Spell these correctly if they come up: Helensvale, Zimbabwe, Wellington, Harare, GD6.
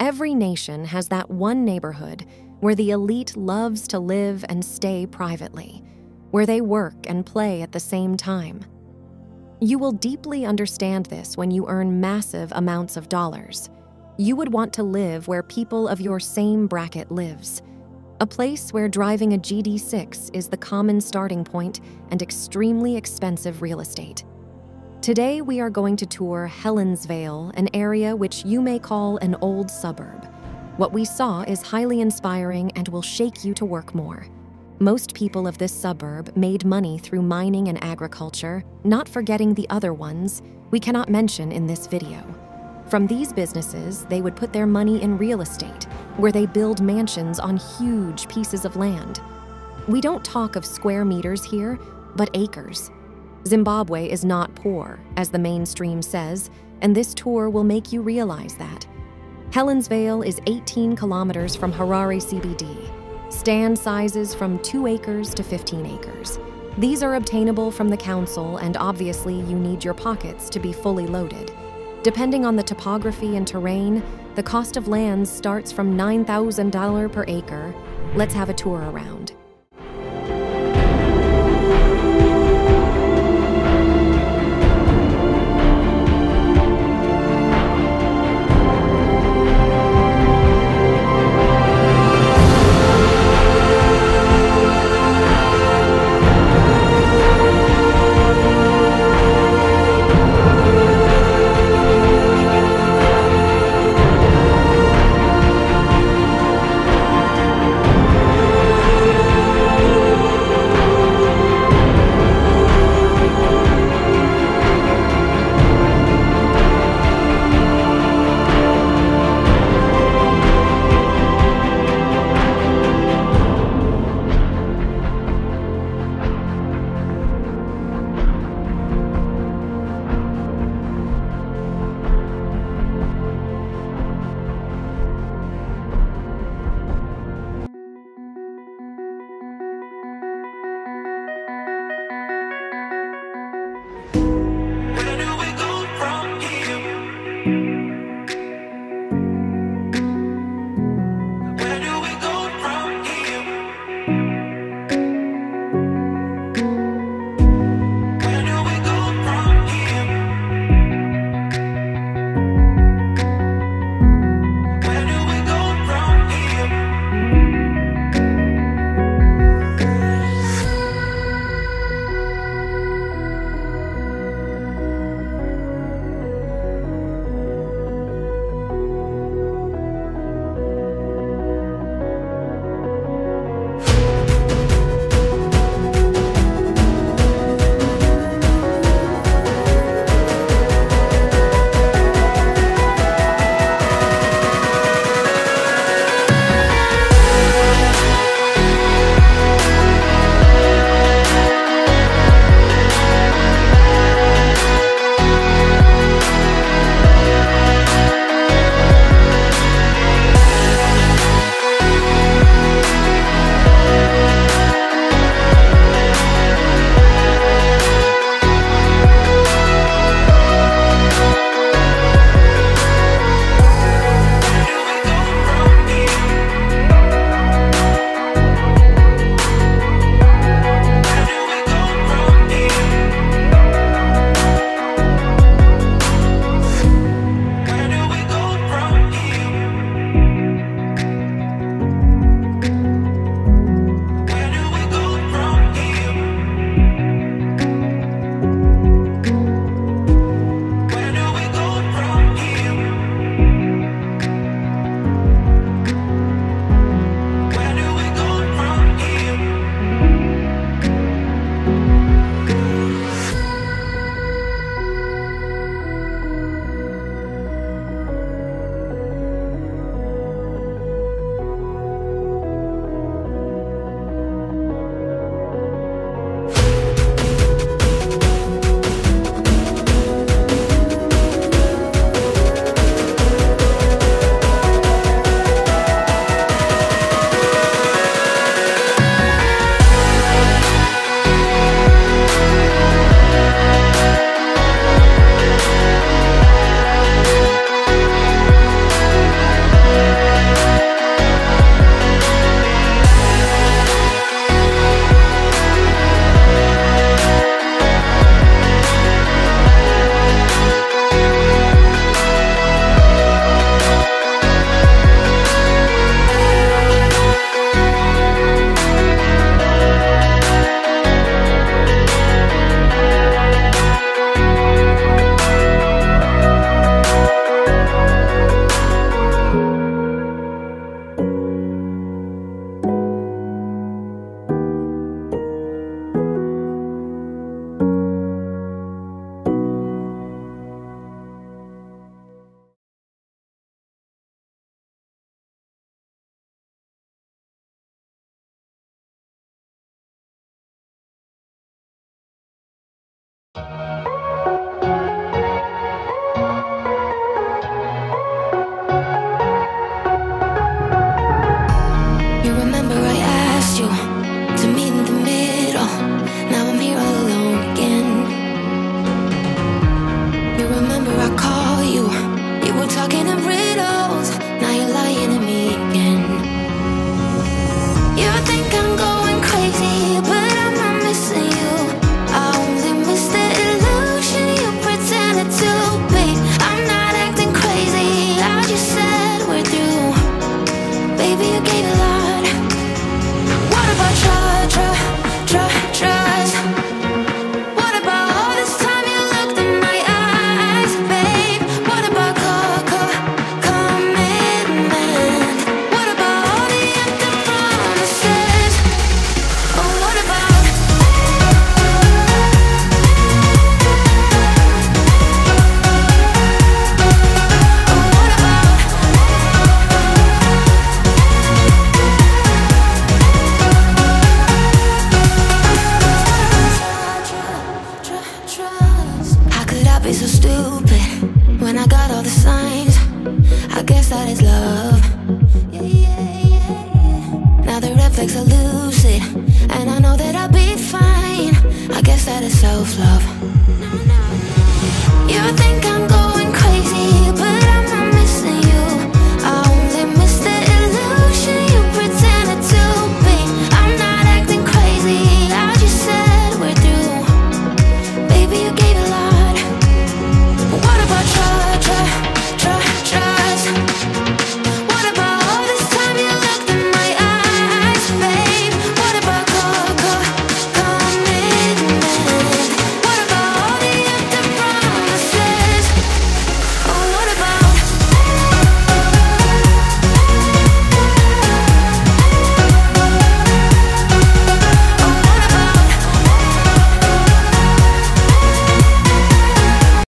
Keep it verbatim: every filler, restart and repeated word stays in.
Every nation has that one neighborhood where the elite loves to live and stay privately, where they work and play at the same time. You will deeply understand this when you earn massive amounts of dollars. You would want to live where people of your same bracket lives, a place where driving a G D six is the common starting point and extremely expensive real estate. Today we are going to tour Helensvale, an area which you may call an old suburb. What we saw is highly inspiring and will shake you to work more. Most people of this suburb made money through mining and agriculture, not forgetting the other ones we cannot mention in this video. From these businesses, they would put their money in real estate, where they build mansions on huge pieces of land. We don't talk of square meters here, but acres. Zimbabwe is not poor, as the mainstream says, and this tour will make you realize that. Helensvale is eighteen kilometers from Harare C B D. Stand sizes from two acres to fifteen acres. These are obtainable from the council, and obviously you need your pockets to be fully loaded. Depending on the topography and terrain, the cost of lands starts from nine thousand dollars per acre. Let's have a tour around. shot is love. Yeah, yeah, yeah, yeah. Now the red flags are lucid, and I know that I'll be fine. I guess that is self-love.